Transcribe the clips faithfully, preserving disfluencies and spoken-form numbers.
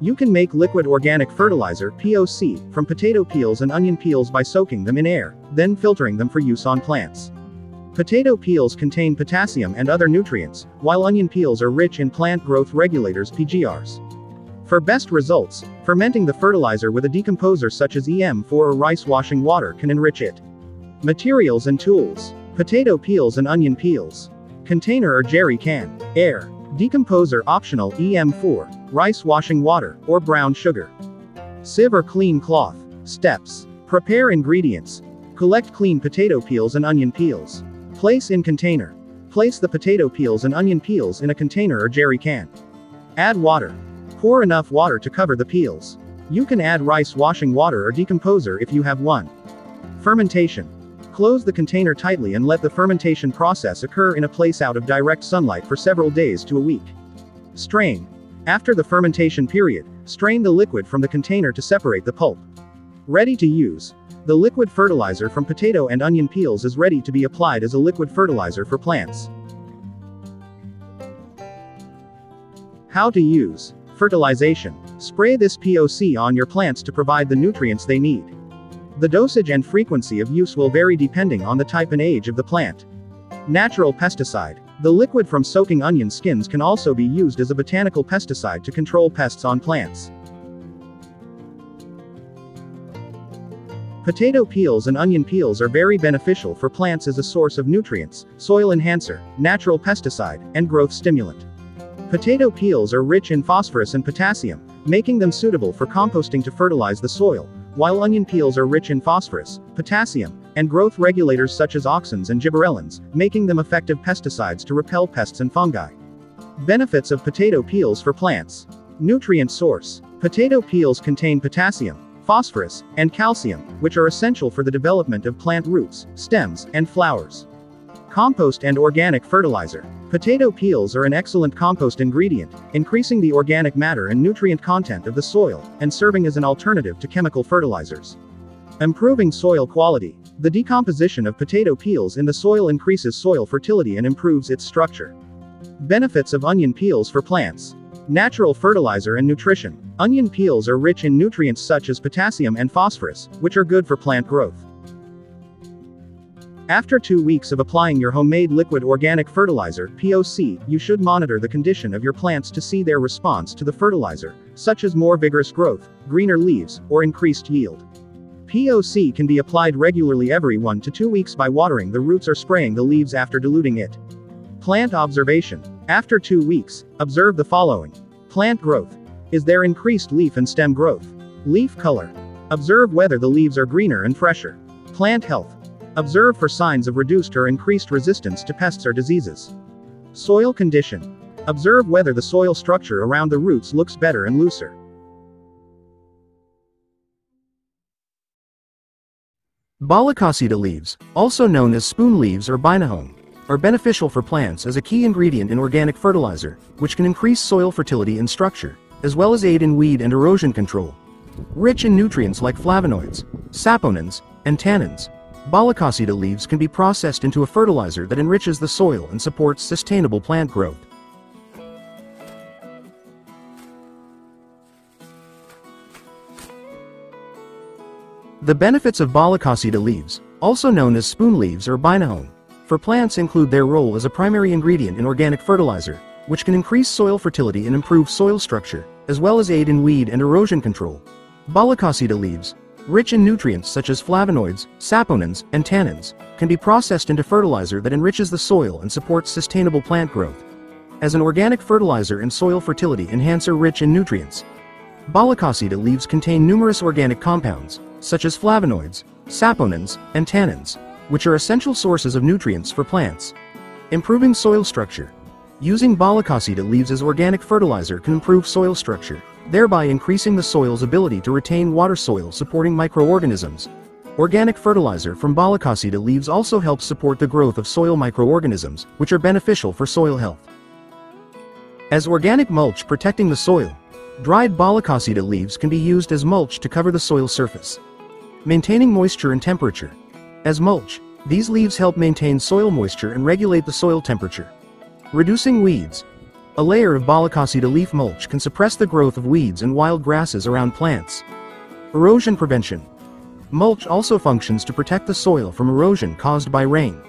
You can make liquid organic fertilizer (P O C) from potato peels and onion peels by soaking them in air, then filtering them for use on plants. Potato peels contain potassium and other nutrients, while onion peels are rich in plant growth regulators (P G Rs). For best results, fermenting the fertilizer with a decomposer such as E M four or rice washing water can enrich it. Materials and tools. Potato peels and onion peels. Container or jerry can. Air. Decomposer optional, E M four, rice washing water, or brown sugar. Sieve or clean cloth. Steps. Prepare ingredients. Collect clean potato peels and onion peels. Place in container. Place the potato peels and onion peels in a container or jerry can. Add water. Pour enough water to cover the peels. You can add rice washing water or decomposer if you have one. Fermentation. Close the container tightly and let the fermentation process occur in a place out of direct sunlight for several days to a week. Strain. After the fermentation period, strain the liquid from the container to separate the pulp. Ready to use. The liquid fertilizer from potato and onion peels is ready to be applied as a liquid fertilizer for plants. How to use. Fertilization. Spray this P O C on your plants to provide the nutrients they need. The dosage and frequency of use will vary depending on the type and age of the plant. Natural pesticide. The liquid from soaking onion skins can also be used as a botanical pesticide to control pests on plants. Potato peels and onion peels are very beneficial for plants as a source of nutrients, soil enhancer, natural pesticide, and growth stimulant. Potato peels are rich in phosphorus and potassium, making them suitable for composting to fertilize the soil, while onion peels are rich in phosphorus, potassium, and growth regulators such as auxins and gibberellins, making them effective pesticides to repel pests and fungi. Benefits of potato peels for plants. Nutrient source. Potato peels contain potassium, phosphorus, and calcium, which are essential for the development of plant roots, stems, and flowers. Compost and organic fertilizer. Potato peels are an excellent compost ingredient, increasing the organic matter and nutrient content of the soil, and serving as an alternative to chemical fertilizers. Improving soil quality. The decomposition of potato peels in the soil increases soil fertility and improves its structure. Benefits of onion peels for plants. Natural fertilizer and nutrition. Onion peels are rich in nutrients such as potassium and phosphorus, which are good for plant growth. After two weeks of applying your homemade liquid organic fertilizer, P O C, you should monitor the condition of your plants to see their response to the fertilizer, such as more vigorous growth, greener leaves, or increased yield. P O C can be applied regularly every one to two weeks by watering the roots or spraying the leaves after diluting it. Plant observation. After two weeks, observe the following. Plant growth. Is there increased leaf and stem growth? Leaf color. Observe whether the leaves are greener and fresher. Plant health. Observe for signs of reduced or increased resistance to pests or diseases. Soil condition. Observe whether the soil structure around the roots looks better and looser. Balakasita leaves, also known as spoon leaves or binahong, are beneficial for plants as a key ingredient in organic fertilizer, which can increase soil fertility and structure, as well as aid in weed and erosion control. Rich in nutrients like flavonoids, saponins, and tannins, Balakasita leaves can be processed into a fertilizer that enriches the soil and supports sustainable plant growth. The benefits of Balakasita leaves, also known as spoon leaves or binahong, for plants include their role as a primary ingredient in organic fertilizer, which can increase soil fertility and improve soil structure, as well as aid in weed and erosion control. Balakasita leaves, rich in nutrients such as flavonoids, saponins, and tannins, can be processed into fertilizer that enriches the soil and supports sustainable plant growth. As an organic fertilizer and soil fertility enhancer rich in nutrients, Balakasita leaves contain numerous organic compounds, such as flavonoids, saponins, and tannins, which are essential sources of nutrients for plants. Improving soil structure. Using Balakasita leaves as organic fertilizer can improve soil structure, thereby increasing the soil's ability to retain water soil supporting microorganisms. Organic fertilizer from Balakasita leaves also helps support the growth of soil microorganisms, which are beneficial for soil health. As organic mulch protecting the soil, dried Balakasita leaves can be used as mulch to cover the soil surface, maintaining moisture and temperature. As mulch, these leaves help maintain soil moisture and regulate the soil temperature. Reducing weeds. A layer of Balakasita leaf mulch can suppress the growth of weeds and wild grasses around plants. Erosion prevention. Mulch also functions to protect the soil from erosion caused by rain.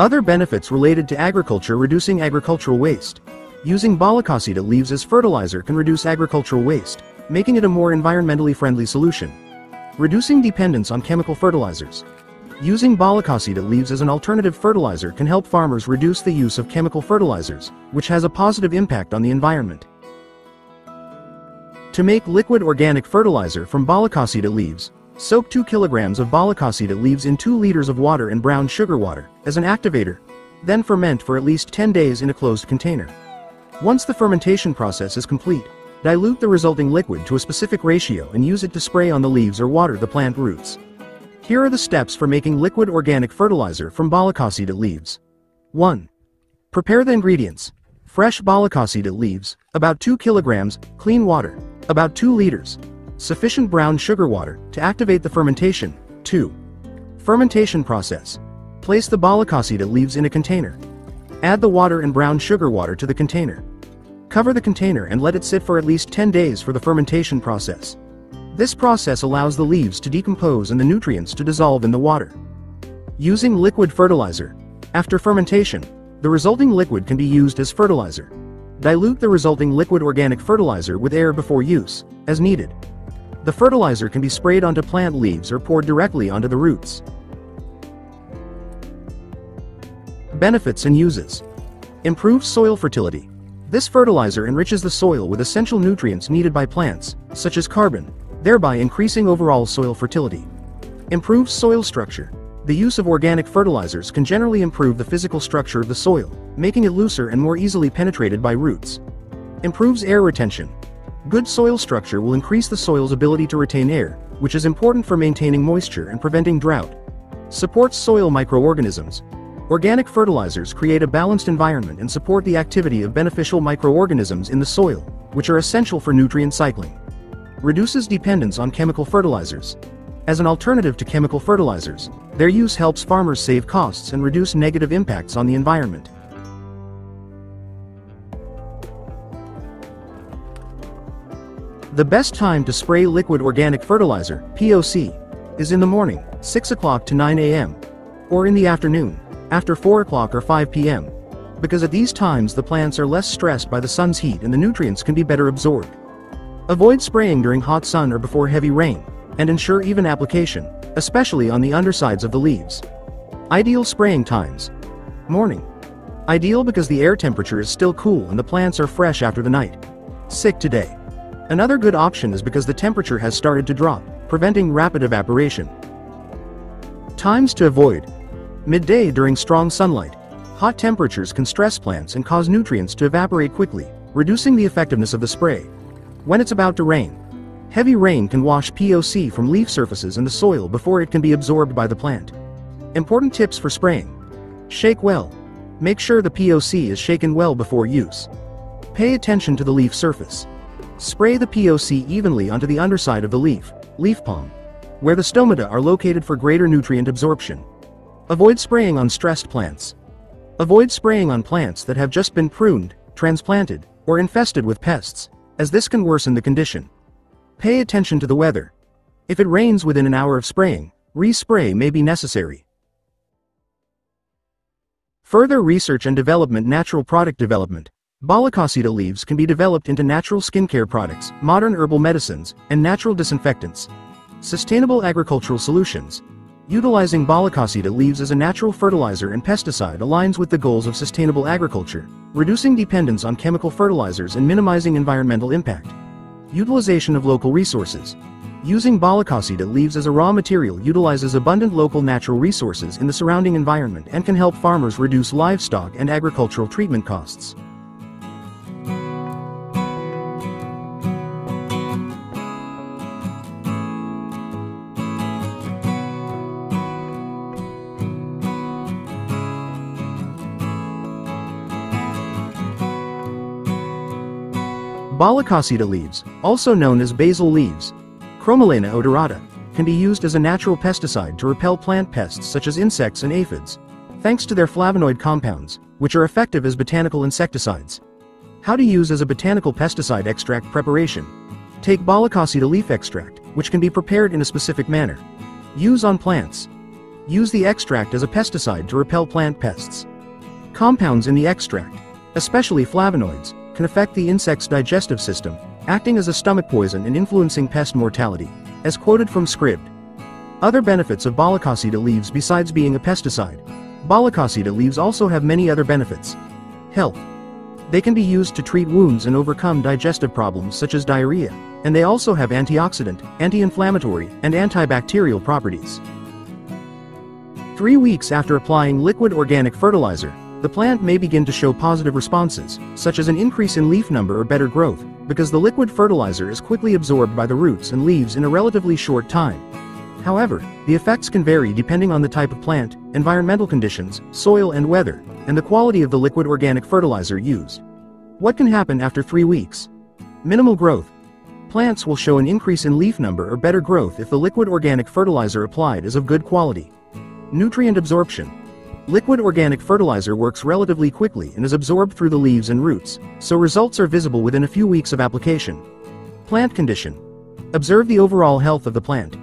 Other benefits related to agriculture: reducing agricultural waste. Using Balakasita leaves as fertilizer can reduce agricultural waste, making it a more environmentally friendly solution. Reducing dependence on chemical fertilizers. Using Balakasita leaves as an alternative fertilizer can help farmers reduce the use of chemical fertilizers, which has a positive impact on the environment. To make liquid organic fertilizer from Balakasita leaves, soak two kilograms of Balakasita leaves in two liters of water and brown sugar water as an activator, then ferment for at least ten days in a closed container. Once the fermentation process is complete, dilute the resulting liquid to a specific ratio and use it to spray on the leaves or water the plant roots. Here are the steps for making liquid organic fertilizer from Balakasita leaves. one. Prepare the ingredients: fresh Balakasita leaves, about two kilograms, clean water, about two liters, sufficient brown sugar water to activate the fermentation. two. Fermentation process. Place the Balakasita leaves in a container. Add the water and brown sugar water to the container. Cover the container and let it sit for at least ten days for the fermentation process. This process allows the leaves to decompose and the nutrients to dissolve in the water. Using liquid fertilizer. After fermentation, the resulting liquid can be used as fertilizer. Dilute the resulting liquid organic fertilizer with air before use, as needed. The fertilizer can be sprayed onto plant leaves or poured directly onto the roots. Benefits and uses. Improves soil fertility. This fertilizer enriches the soil with essential nutrients needed by plants, such as carbon, thereby increasing overall soil fertility. Improves soil structure. The use of organic fertilizers can generally improve the physical structure of the soil, making it looser and more easily penetrated by roots. Improves air retention. Good soil structure will increase the soil's ability to retain air, which is important for maintaining moisture and preventing drought. Supports soil microorganisms. Organic fertilizers create a balanced environment and support the activity of beneficial microorganisms in the soil, which are essential for nutrient cycling. Reduces dependence on chemical fertilizers. As an alternative to chemical fertilizers, their use helps farmers save costs and reduce negative impacts on the environment. The best time to spray liquid organic fertilizer, P O C, is in the morning, six o'clock to nine A M, or in the afternoon, after four o'clock or five P M, because at these times the plants are less stressed by the sun's heat and the nutrients can be better absorbed. Avoid spraying during hot sun or before heavy rain, and ensure even application, especially on the undersides of the leaves. Ideal spraying times. Morning. Ideal because the air temperature is still cool and the plants are fresh after the night. Sick today. Another good option is because the temperature has started to drop, preventing rapid evaporation. Times to avoid. Midday during strong sunlight. Hot temperatures can stress plants and cause nutrients to evaporate quickly, reducing the effectiveness of the spray. When it's about to rain. Heavy rain can wash P O C from leaf surfaces and the soil before it can be absorbed by the plant. Important tips for spraying. Shake well. Make sure the P O C is shaken well before use. Pay attention to the leaf surface. Spray the P O C evenly onto the underside of the leaf, leaf palm, where the stomata are located for greater nutrient absorption. Avoid spraying on stressed plants. Avoid spraying on plants that have just been pruned, transplanted, or infested with pests, as this can worsen the condition. Pay attention to the weather. If it rains within an hour of spraying, re-spray may be necessary. Further research and development. Natural product development. Balakasita leaves can be developed into natural skincare products, modern herbal medicines, and natural disinfectants. Sustainable agricultural solutions. Utilizing Balakasita leaves as a natural fertilizer and pesticide aligns with the goals of sustainable agriculture, reducing dependence on chemical fertilizers and minimizing environmental impact. Utilization of local resources. Using Balakasita leaves as a raw material utilizes abundant local natural resources in the surrounding environment and can help farmers reduce livestock and agricultural treatment costs. Balakasita leaves, also known as basil leaves, Chromolaena odorata, can be used as a natural pesticide to repel plant pests such as insects and aphids, thanks to their flavonoid compounds, which are effective as botanical insecticides. How to use as a botanical pesticide extract preparation. Take Balakasita leaf extract, which can be prepared in a specific manner. Use on plants. Use the extract as a pesticide to repel plant pests. Compounds in the extract, especially flavonoids, can affect the insect's digestive system, acting as a stomach poison and influencing pest mortality, as quoted from Scribd. Other benefits of Balakasita leaves besides being a pesticide. Balakasita leaves also have many other benefits. Health. They can be used to treat wounds and overcome digestive problems such as diarrhea, and they also have antioxidant, anti-inflammatory, and antibacterial properties. Three weeks after applying liquid organic fertilizer, the plant may begin to show positive responses, such as an increase in leaf number or better growth, because the liquid fertilizer is quickly absorbed by the roots and leaves in a relatively short time. However, the effects can vary depending on the type of plant, environmental conditions, soil and weather, and the quality of the liquid organic fertilizer used. What can happen after three weeks? Minimal growth. Plants will show an increase in leaf number or better growth if the liquid organic fertilizer applied is of good quality. Nutrient absorption. Liquid organic fertilizer works relatively quickly and is absorbed through the leaves and roots, so results are visible within a few weeks of application. Plant condition. Observe the overall health of the plant.